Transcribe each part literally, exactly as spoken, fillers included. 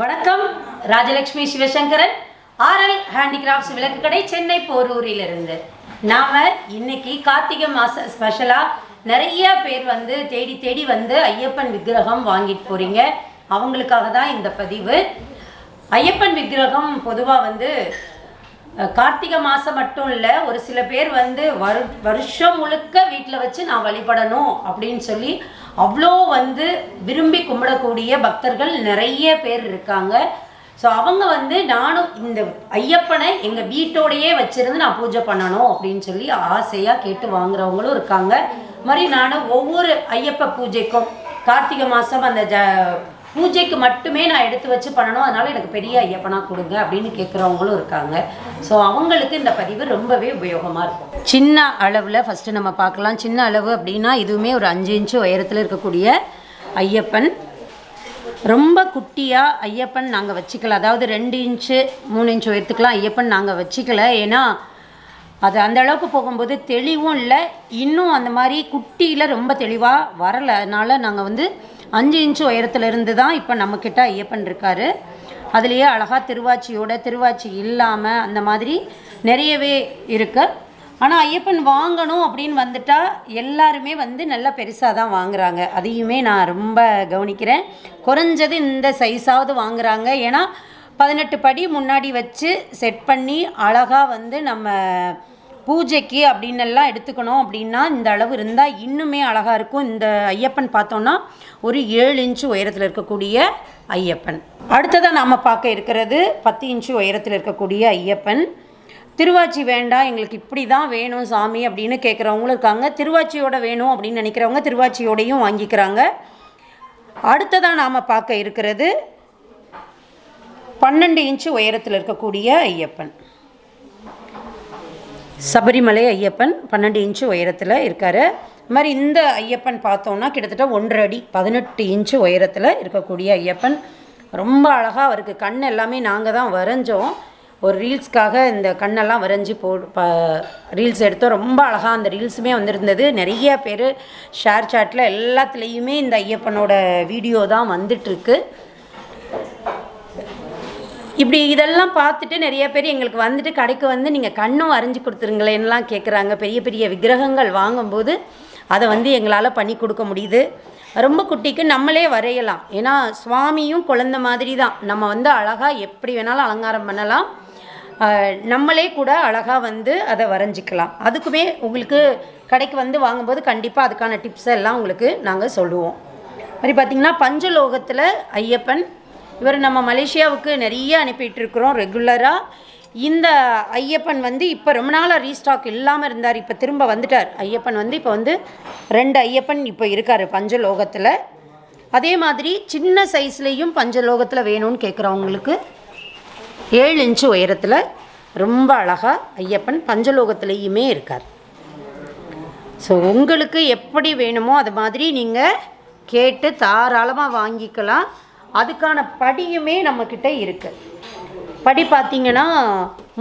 வணக்கம் Rajalakshmi Sivasankaran RL handicrafts விளக்கு கடை சென்னை போரூரில் இருந்து நாம் இன்னைக்கு கார்த்திகை மாச ஸ்பெஷலாக நிறைய பேர் வந்து தேடி தேடி வந்து ஐயப்பன் விக்கிரகம் வாங்கிட்டு போகிறீங்க. அவங்களுக்காக தான் இந்த பதிவு. ஐயப்பன் விக்கிரகம் பொதுவாக வந்து கார்த்திகை மாதம் மட்டும் இல்லை, ஒரு சில பேர் வந்து வரு வருஷம் முழுக்க வீட்டில் வச்சு நான் வழிபடணும் அப்படின்னு சொல்லி அவ்வளோ வந்து விரும்பி கும்பிடக்கூடிய பக்தர்கள் நிறைய பேர் இருக்காங்க. ஸோ அவங்க வந்து நானும் இந்த ஐயப்பனை எங்கள் வீட்டோடையே வச்சுருந்து நான் பூஜை பண்ணணும் அப்படின்னு சொல்லி ஆசையாக கேட்டு வாங்குறவங்களும் இருக்காங்க. மாதிரி நானும் ஒவ்வொரு ஐயப்ப பூஜைக்கும் கார்த்திகை மாதம் அந்த ஜ பூஜைக்கு மட்டுமே நான் எடுத்து வச்சு பண்ணணும், அதனால் எனக்கு பெரிய ஐயப்பனாக கொடுங்க அப்படின்னு கேட்குறவங்களும் இருக்காங்க. ஸோ அவங்களுக்கு இந்த பதிவு ரொம்பவே உபயோகமாக இருக்கும். சின்ன அளவில் ஃபஸ்ட்டு நம்ம பார்க்கலாம். சின்ன அளவு அப்படின்னா இதுவுமே ஒரு அஞ்சு இன்ச்சு உயரத்தில் இருக்கக்கூடிய ஐயப்பன். ரொம்ப குட்டியாக ஐயப்பன் நாங்கள் வச்சுக்கல, அதாவது ரெண்டு இன்ச்சு மூணு இன்ச்சு உயரத்துக்கெலாம் ஐயப்பன் நாங்கள் வச்சுக்கல. ஏன்னா அது அந்த அளவுக்கு போகும்போது தெளிவும் இல்லை, இன்னும் அந்த மாதிரி குட்டியில் ரொம்ப தெளிவாக வரலை. அதனால் நாங்கள் வந்து அஞ்சு இன்ச்சு உயரத்துலேருந்து தான் இப்போ நம்மக்கிட்ட ஐயப்பன் இருக்கார். அதுலேயே அழகாக திருவாச்சியோட திருவாச்சி இல்லாமல் அந்த மாதிரி நிறையவே இருக்குது. ஆனால் ஐயப்பன் வாங்கணும் அப்படின்னு வந்துட்டால் எல்லாருமே வந்து நல்லா பெருசாக தான் வாங்குகிறாங்க. அதையுமே நான் ரொம்ப கவனிக்கிறேன். குறைஞ்சது இந்த சைஸாவது வாங்குகிறாங்க. ஏன்னா பதினெட்டு படி முன்னாடி வச்சு செட் பண்ணி அழகாக வந்து நம்ம பூஜைக்கு அப்படின்னெல்லாம் எடுத்துக்கணும் அப்படின்னா இந்த அளவு இருந்தால் இன்னுமே அழகாக இருக்கும். இந்த ஐயப்பன் பார்த்தோன்னா ஒரு ஏழு இன்ச்சு உயரத்தில் இருக்கக்கூடிய ஐயப்பன். அடுத்ததாக நாம் பார்க்க இருக்கிறது பத்து இன்ச்சு உயரத்தில் இருக்கக்கூடிய ஐயப்பன். திருவாச்சி வேண்டாம், எங்களுக்கு இப்படி தான் வேணும் சாமி அப்படின்னு கேட்குறவங்களும் இருக்காங்க. திருவாச்சியோட வேணும் அப்படின்னு நினைக்கிறவங்க திருவாச்சியோடையும் வாங்கிக்கிறாங்க. அடுத்ததாக நாம் பார்க்க இருக்கிறது பன்னெண்டு இன்ச்சு உயரத்தில் இருக்கக்கூடிய ஐயப்பன். சபரிமலை ஐயப்பன் பன்னெண்டு இன்ச்சு உயரத்தில் இருக்கார். அது மாதிரி இந்த ஐயப்பன் பார்த்தோன்னா கிட்டத்தட்ட ஒன்றரை அடி பதினெட்டு இன்ச்சு உயரத்தில் இருக்கக்கூடிய ஐயப்பன். ரொம்ப அழகாக அவருக்கு கண் எல்லாமே நாங்கள் தான் வரைஞ்சோம். ஒரு ரீல்ஸ்க்காக இந்த கண்ணெல்லாம் வரைஞ்சி போ ரீல்ஸ் எடுத்தோம். ரொம்ப அழகாக அந்த ரீல்ஸுமே வந்திருந்தது. நிறைய பேர் ஷேர் சாட்டில் எல்லாத்துலேயுமே இந்த ஐயப்பனோட வீடியோ தான் வந்துட்டுருக்கு. இப்படி இதெல்லாம் பார்த்துட்டு நிறைய பேர் எங்களுக்கு வந்துட்டு கடைக்கு வந்து நீங்கள் கண்ணும் வரைஞ்சி கொடுத்துருங்களேன்னெலாம் கேட்குறாங்க. பெரிய பெரிய விக்கிரகங்கள் வாங்கும்போது அதை வந்து எங்களால் பண்ணி கொடுக்க முடியுது. ரொம்ப குட்டிக்கு நம்மளே வரையலாம். ஏன்னா சுவாமியும் குழந்த மாதிரி தான். நம்ம வந்து அழகாக எப்படி வேணாலும் அலங்காரம் பண்ணலாம். நம்மளே கூட அழகாக வந்து அதை வரைஞ்சிக்கலாம். அதுக்குமே உங்களுக்கு கடைக்கு வந்து வாங்கும்போது கண்டிப்பாக அதுக்கான டிப்ஸ் எல்லாம் உங்களுக்கு நாங்கள் சொல்லுவோம். மாதிரி பார்த்திங்கன்னா பஞ்சலோகத்தில் ஐயப்பன் இவர் நம்ம மலேசியாவுக்கு நிறைய அனுப்பிட்டுருக்குறோம் ரெகுலராக. இந்த ஐயப்பன் வந்து இப்போ ரொம்ப நாளாக ரீஸ்டாக் இல்லாமல் இருந்தார், இப்போ திரும்ப வந்துட்டார் ஐயப்பன். வந்து இப்போ வந்து ரெண்டு ஐயப்பன் இப்போ இருக்கார் பஞ்சலோகத்தில். அதே மாதிரி சின்ன சைஸ்லேயும் பஞ்சலோகத்தில் வேணும்னு கேட்குறவங்களுக்கு ஏழு இன்ச்சு உயரத்தில் ரொம்ப அழகாக ஐயப்பன் பஞ்சலோகத்துலேயுமே இருக்கார். ஸோ உங்களுக்கு எப்படி வேணுமோ அது மாதிரி நீங்கள் கேட்டு தாராளமாக வாங்கிக்கலாம். அதுக்கான படியுமே நம்மக்கிட்ட இருக்குது. படி பார்த்திங்கன்னா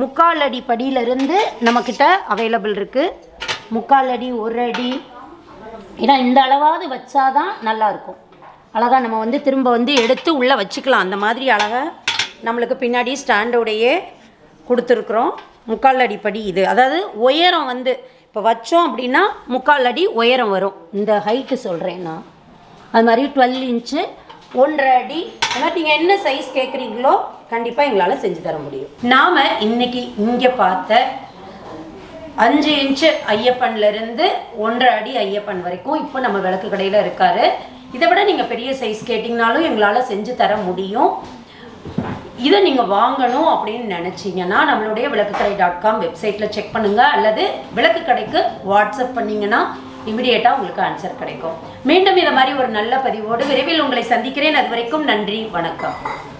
முக்கால் அடி படியிலிருந்து நம்மக்கிட்ட அவைலபிள் இருக்குது. முக்கால் அடி ஒரு அடி ஏன்னா இந்த அளவாவது வச்சாதான் நல்லாயிருக்கும். அழகாக நம்ம வந்து திரும்ப வந்து எடுத்து உள்ளே வச்சுக்கலாம். அந்த மாதிரி அழகாக நம்மளுக்கு பின்னாடி ஸ்டாண்டோடையே கொடுத்துருக்குறோம். முக்கால் அடி படி இது, அதாவது உயரம் வந்து இப்போ வச்சோம் அப்படின்னா முக்கால் அடி உயரம் வரும். இந்த ஹைட்டு சொல்கிறேன் நான். அது மாதிரி டுவெல் இன்ச்சு ஒன்றரை அடி ஆனால் நீங்கள் என்ன சைஸ் கேட்குறீங்களோ கண்டிப்பாக எங்களால் செஞ்சு தர முடியும். நாம் இன்றைக்கி இங்கே பார்த்த அஞ்சு இன்ச்சு ஐயப்பன்லேருந்து ஒன்றரை அடி ஐயப்பன் வரைக்கும் இப்போ நம்ம விளக்கு கடையில் இருக்கார். இதை விட நீங்கள் பெரிய சைஸ் கேட்டிங்கனாலும் எங்களால் செஞ்சு தர முடியும். இதை நீங்கள் வாங்கணும் அப்படின்னு நினச்சிங்கன்னா நம்மளுடைய விளக்குக்கடை டாட் காம் வெப்சைட்டில் செக் பண்ணுங்கள், அல்லது விளக்கு கடைக்கு வாட்ஸ்அப் பண்ணிங்கன்னா இமிடியேட்டாக உங்களுக்கு ஆன்சர் கிடைக்கும். மீண்டும் இந்த மாதிரி ஒரு நல்ல பதிவோடு விரைவில் உங்களை சந்திக்கிறேன். அது வரைக்கும் நன்றி, வணக்கம்.